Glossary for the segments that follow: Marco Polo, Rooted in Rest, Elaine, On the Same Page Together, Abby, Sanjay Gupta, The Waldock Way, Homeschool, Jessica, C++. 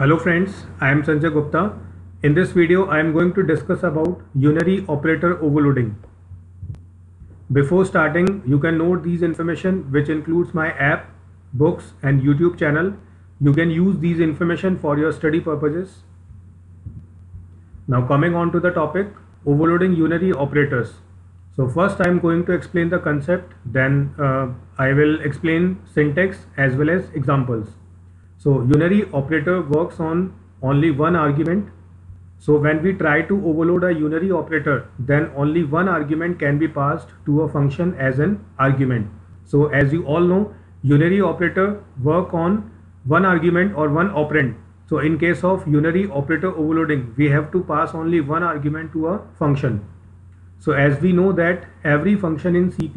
Hello friends, I am Sanjay Gupta. In this video I am going to discuss about unary operator overloading. Before starting, you can note these information which includes my app, books and YouTube channel. You can use these information for your study purposes. Now coming on to the topic, overloading unary operators. So first I am going to explain the concept, then I will explain syntax as well as examples. So unary operator works on only one argument. So when we try to overload a unary operator, then only one argument can be passed to a function as an argument. So as you all know, unary operator work on one argument or one operand. So in case of unary operator overloading, we have to pass only one argument to a function. So as we know that every function in C++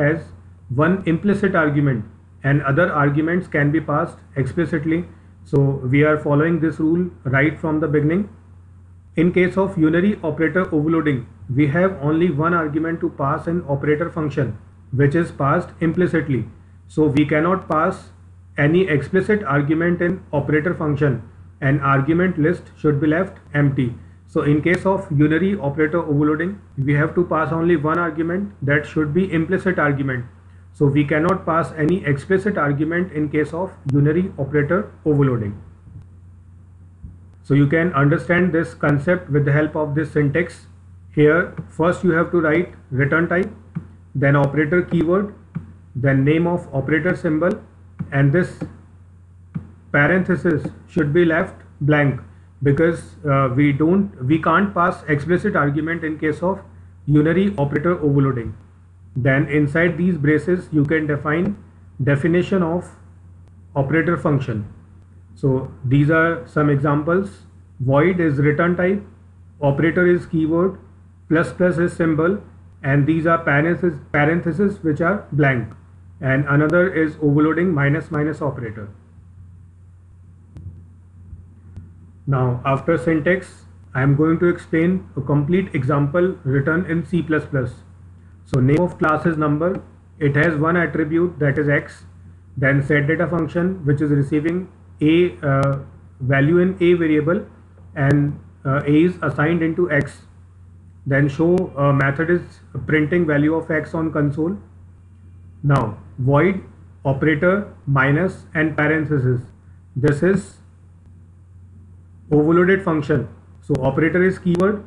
has one implicit argument and other arguments can be passed explicitly. So we are following this rule right from the beginning. In case of unary operator overloading, we have only one argument to pass an operator function, which is passed implicitly. So we cannot pass any explicit argument in operator function. An argument list should be left empty. So in case of unary operator overloading, we have to pass only one argument, that should be implicit argument. So we cannot pass any explicit argument in case of unary operator overloading. So you can understand this concept with the help of this syntax. Here first you have to write return type, then operator keyword, then name of operator symbol, and this parenthesis should be left blank because we can't pass explicit argument in case of unary operator overloading. Then inside these braces you can define definition of operator function. So these are some examples. Void is return type, operator is keyword, ++ is symbol, and these are parentheses which are blank, and another is overloading ---- operator. Now after syntax, I am going to explain a complete example written in C++. So name of class is number, it has one attribute, that is x, then setData function which is receiving a value in a variable, and a is assigned into x. Then show method is printing value of x on console. Now void, operator, minus and parentheses, this is overloaded function. So operator is keyword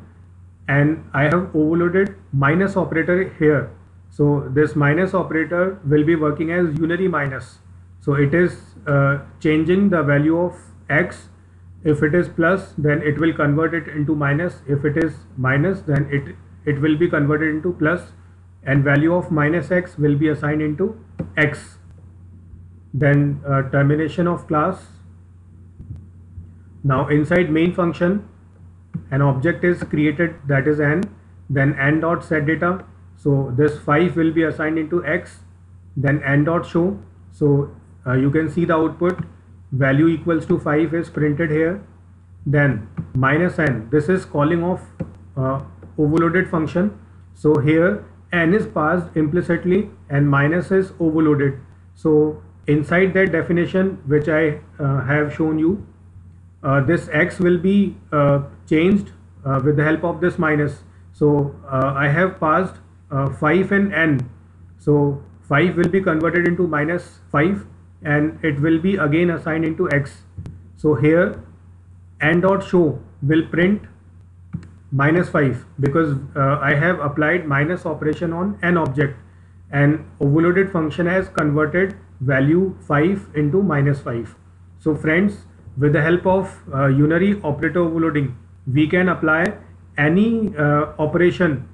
and I have overloaded minus operator here. So this minus operator will be working as unary minus. So it is changing the value of x. If it is plus, then it will convert it into minus. If it is minus, then it will be converted into plus, and value of -x will be assigned into x. Then termination of class. Now inside main function, an object is created, that is n, then n.setData. So this 5 will be assigned into x, then n.show. So you can see the output, value equals to 5 is printed here. Then -n, this is calling of overloaded function. So here n is passed implicitly and minus is overloaded. So inside that definition which I have shown you, this x will be changed with the help of this minus. So I have passed 5 and n. So 5 will be converted into -5 and it will be again assigned into x. So here n.show will print -5 because I have applied minus operation on an object, and overloaded function has converted value 5 into -5. So friends, with the help of unary operator overloading, we can apply any operation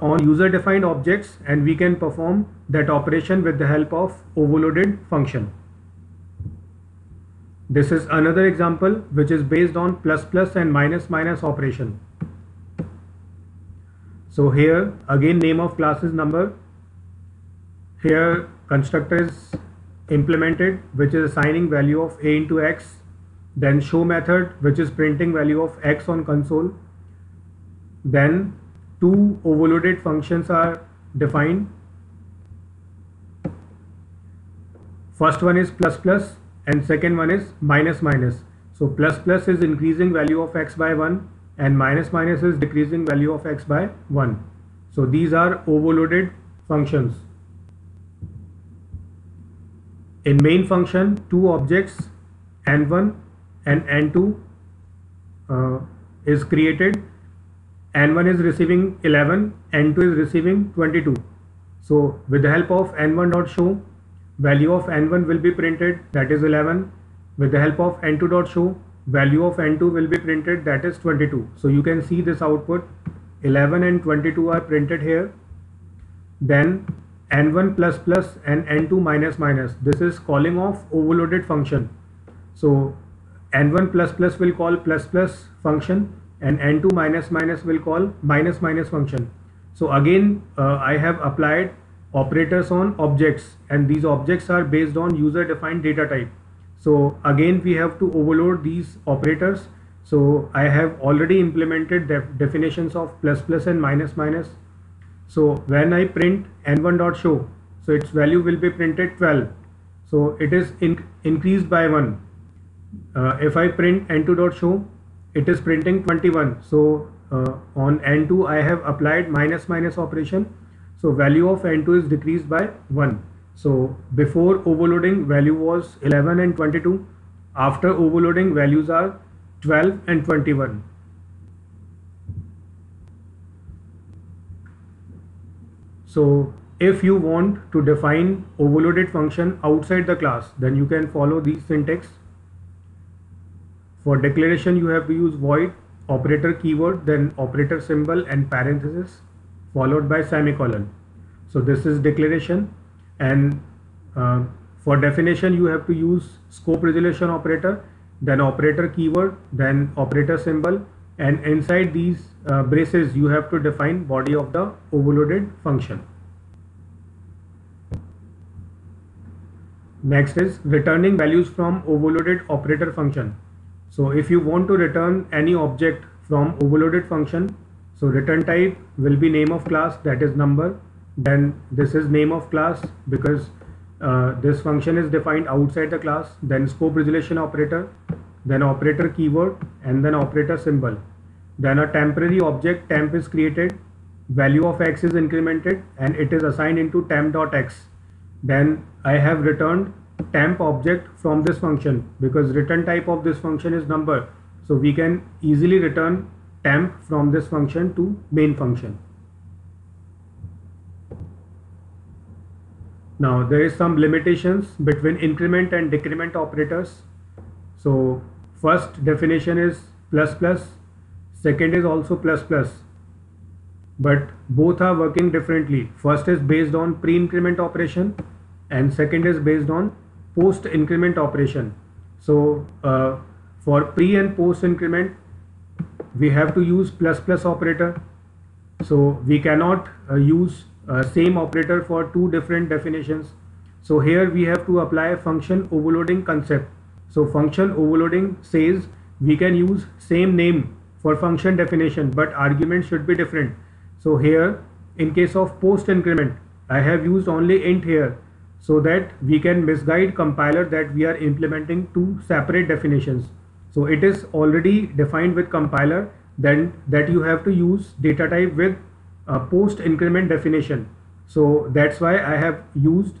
on user-defined objects, and we can perform that operation with the help of overloaded function. This is another example which is based on ++ and -- operation. So here again name of class is number. Here constructor is implemented which is assigning value of a into x, then show method which is printing value of x on console. Then two overloaded functions are defined. First one is ++ and second one is -. So plus plus is increasing value of x by 1 and minus minus is decreasing value of x by 1. So these are overloaded functions. In main function, two objects n1 and n2 is created. N1 is receiving 11, n2 is receiving 22. So with the help of n1.show, value of n1 will be printed, that is 11. With the help of n2.show, value of n2 will be printed, that is 22. So you can see this output, 11 and 22 are printed here. Then n1 plus plus and n2 minus minus, this is calling of overloaded function. So n1 plus plus will call plus plus function and n2 minus minus will call minus minus function. So again I have applied operators on objects, and these objects are based on user defined data type. So again we have to overload these operators. So I have already implemented the definitions of plus plus and minus minus. So when I print n1.show, so its value will be printed 12. So it is increased by 1. If I print n2.show, it is printing 21. So on n2 I have applied minus minus operation. So value of n2 is decreased by 1. So before overloading, value was 11 and 22. After overloading, values are 12 and 21. So if you want to define overloaded function outside the class, then you can follow these syntax. For declaration, you have to use void, operator keyword, then operator symbol and parenthesis followed by semicolon. So this is declaration. And for definition, you have to use scope resolution operator, then operator keyword, then operator symbol, and inside these braces you have to define body of the overloaded function. Next is returning values from overloaded operator function. So if you want to return any object from overloaded function, so return type will be name of class, that is number. Then this is name of class because this function is defined outside the class. Then scope resolution operator, then operator keyword, and then operator symbol. Then a temporary object temp is created, value of x is incremented and it is assigned into temp.x. Then I have returned temp object from this function because return type of this function is number, so we can easily return temp from this function to main function. Now there is some limitations between increment and decrement operators. So first definition is plus plus, second is also plus plus, but both are working differently. First is based on pre-increment operation and second is based on post-increment operation. So for pre and post-increment we have to use plus plus operator. So we cannot use same operator for two different definitions. So here we have to apply function overloading concept. So function overloading says we can use same name for function definition but argument should be different. So here in case of post increment I have used only int here so that we can misguide compiler that we are implementing two separate definitions. So it is already defined with compiler then that you have to use data type with a post increment definition. So that's why I have used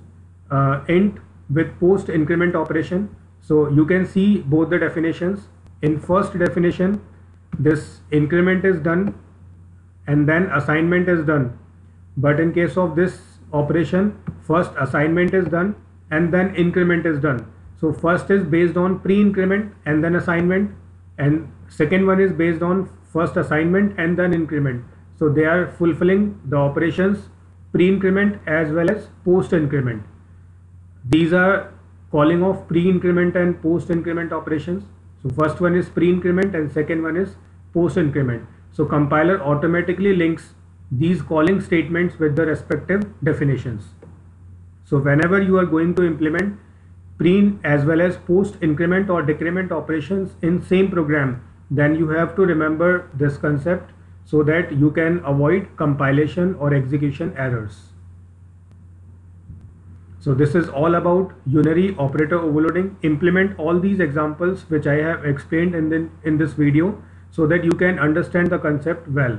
int with post increment operation. So you can see both the definitions. In first definition this increment is done and then assignment is done, but in case of this operation first assignment is done and then increment is done. So first is based on pre-increment and then assignment, and second one is based on first assignment and then increment. So they are fulfilling the operations pre-increment as well as post-increment. These are calling of pre-increment and post-increment operations. So first one is pre-increment and second one is post-increment. So compiler automatically links these calling statements with the respective definitions. So whenever you are going to implement pre as well as post-increment or decrement operations in same program, then you have to remember this concept so that you can avoid compilation or execution errors. So this is all about unary operator overloading. Implement all these examples which I have explained in this video so that you can understand the concept well.